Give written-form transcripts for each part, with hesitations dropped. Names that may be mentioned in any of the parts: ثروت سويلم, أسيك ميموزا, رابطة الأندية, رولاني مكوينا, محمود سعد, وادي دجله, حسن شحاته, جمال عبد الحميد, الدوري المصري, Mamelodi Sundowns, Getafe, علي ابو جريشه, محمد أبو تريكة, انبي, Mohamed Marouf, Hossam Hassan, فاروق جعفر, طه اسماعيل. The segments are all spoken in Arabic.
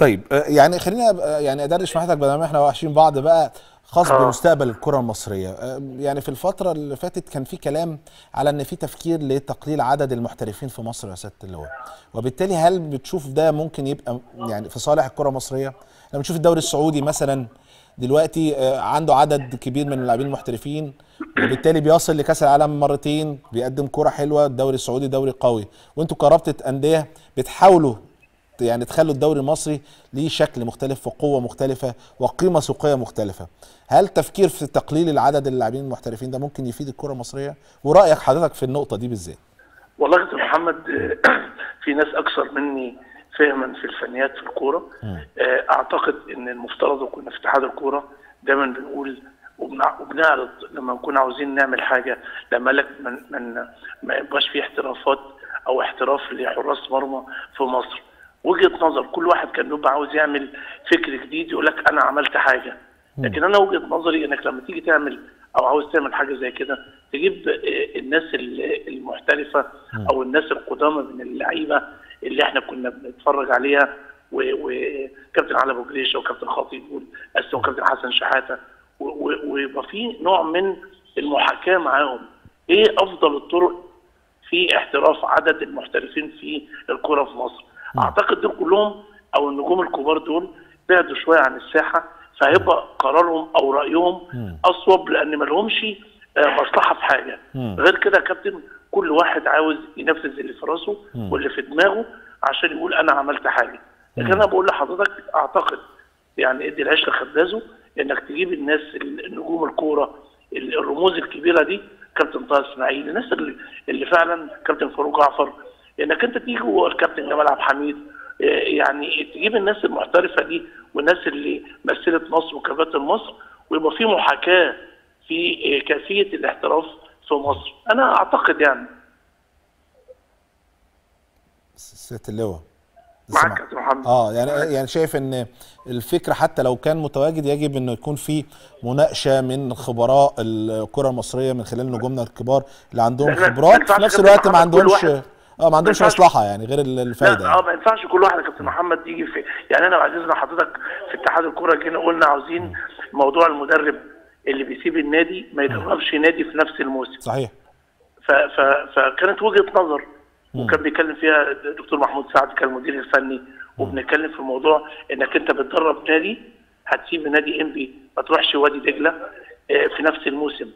طيب يعني خلينا يعني ادردش مع حضرتك بدل ما احنا وحشين بعض بقى، خاص بمستقبل الكرة المصرية. يعني في الفترة اللي فاتت كان في كلام على ان في تفكير لتقليل عدد المحترفين في مصر يا سيادة اللواء، وبالتالي هل بتشوف ده ممكن يبقى يعني في صالح الكرة المصرية؟ لما نشوف الدوري السعودي مثلا دلوقتي عنده عدد كبير من اللاعبين المحترفين، وبالتالي بيصل لكاس العالم مرتين، بيقدم كرة حلوة، الدوري السعودي دوري قوي، وانتوا كرابطة أندية بتحاولوا يعني تخلوا الدوري المصري ليه شكل مختلف وقوه مختلفه وقيمه سوقيه مختلفه. هل تفكير في تقليل العدد اللاعبين المحترفين ده ممكن يفيد الكره المصريه؟ ورايك حضرتك في النقطه دي بالذات؟ والله يا استاذ محمد، في ناس اكثر مني فهما في الفنيات في الكوره. اعتقد ان المفترض، وكنا في اتحاد الكوره دايما بنقول وبنعرض لما نكون عاوزين نعمل حاجه، لما لك ما يبقاش في احترافات او احتراف لحراس مرمى في مصر. وجهه نظر كل واحد كان بيبقى عاوز يعمل فكر جديد يقول لك انا عملت حاجه، لكن انا وجهه نظري انك لما تيجي تعمل او عاوز تعمل حاجه زي كده تجيب الناس المحترفه او الناس القدامى من اللعيبه اللي احنا كنا بنتفرج عليها، وكابتن علي ابو جريشه وكابتن خطيب وكابتن حسن شحاته، ويبقى في نوع من المحاكاه معاهم. ايه افضل الطرق في احتراف عدد المحترفين في الكره في مصر؟ اعتقد دول كلهم او النجوم الكبار دول بعدوا شويه عن الساحه، فهيبقى قرارهم او رايهم اصوب، لان ما لهمش مصلحه في حاجه. غير كده يا كابتن كل واحد عاوز ينفذ اللي في راسه واللي في دماغه عشان يقول انا عملت حاجه. لكن انا بقول لحضرتك اعتقد يعني ادي العيش لخبازه، انك تجيب الناس النجوم الكوره الرموز الكبيره دي، كابتن طه اسماعيل، الناس اللي فعلا، كابتن فاروق جعفر، انك انت تيجي والكابتن جمال عبد الحميد، يعني تجيب الناس المحترفه دي والناس اللي مثلت مصر وكباتن مصر، ويبقى في محاكاه في كيفيه الاحتراف في مصر. انا اعتقد يعني سياده اللواء معاك يا استاذ محمد. يعني شايف ان الفكره حتى لو كان متواجد يجب انه يكون في مناقشه من خبراء الكره المصريه من خلال نجومنا الكبار اللي عندهم خبرات في نفس الوقت ما عندهمش ما عندهمش مصلحه يعني غير الفايده. يعني ما ينفعش كل واحد يا كابتن محمد يجي في، يعني انا وعزيزنا حضرتك في اتحاد الكوره جينا قلنا عاوزين موضوع المدرب اللي بيسيب النادي ما يدربش نادي في نفس الموسم. صحيح. فكانت وجهه نظر وكان بيتكلم فيها الدكتور محمود سعد كان المدير الفني، وبنتكلم في موضوع انك انت بتدرب نادي هتسيب نادي انبي ما تروحش وادي دجله في نفس الموسم.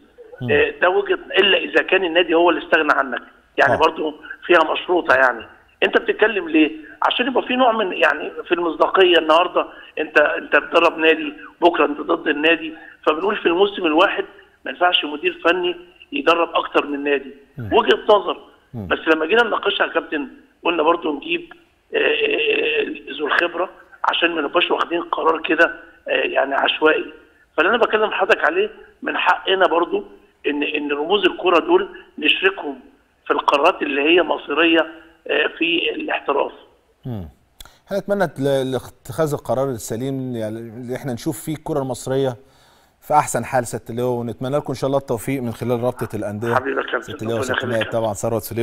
ده وجهه، الا اذا كان النادي هو اللي استغنى عنك. يعني برضو فيها مشروطه، يعني انت بتتكلم ليه؟ عشان يبقى في نوع من يعني في المصداقيه. النهارده انت بتدرب نادي، بكره انت ضد النادي، فبنقول في الموسم الواحد ما ينفعش مدير فني يدرب اكتر من نادي. وجهه نظر. بس لما جينا نناقشها يا كابتن قلنا برضو نجيب ذو الخبره عشان ما نبقاش واخدين قرار كده يعني عشوائي. فاللي انا بكلم حضرتك عليه من حقنا برضو ان رموز الكوره دول نشركهم في القرارات اللي هي مصيريه في الاحتراف. احنا نتمنى اتخاذ القرار السليم، يعني اللي احنا نشوف فيه الكره المصريه في احسن حال سياده اللواء، ونتمنى لكم ان شاء الله التوفيق من خلال رابطه الانديه. حبيبي يا كابتن، طبعا ثروت سويلم.